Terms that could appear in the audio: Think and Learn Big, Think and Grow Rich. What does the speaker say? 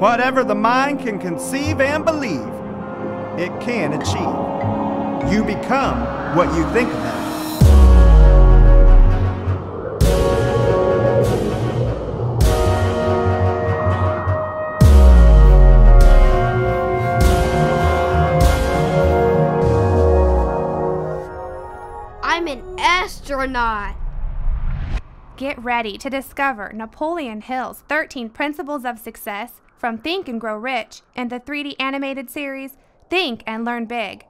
Whatever the mind can conceive and believe, it can achieve. You become what you think about. I'm an astronaut. Get ready to discover Napoleon Hill's 13 Principles of Success from Think and Grow Rich and the 3D animated series Think and Learn Big.